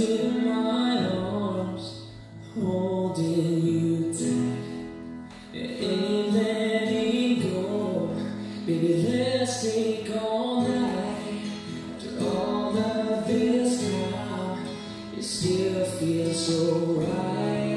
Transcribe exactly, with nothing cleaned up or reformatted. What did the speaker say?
in my arms, holding you tight. It ain't letting go, baby, let's take all night. After all of this time, it still feels so right.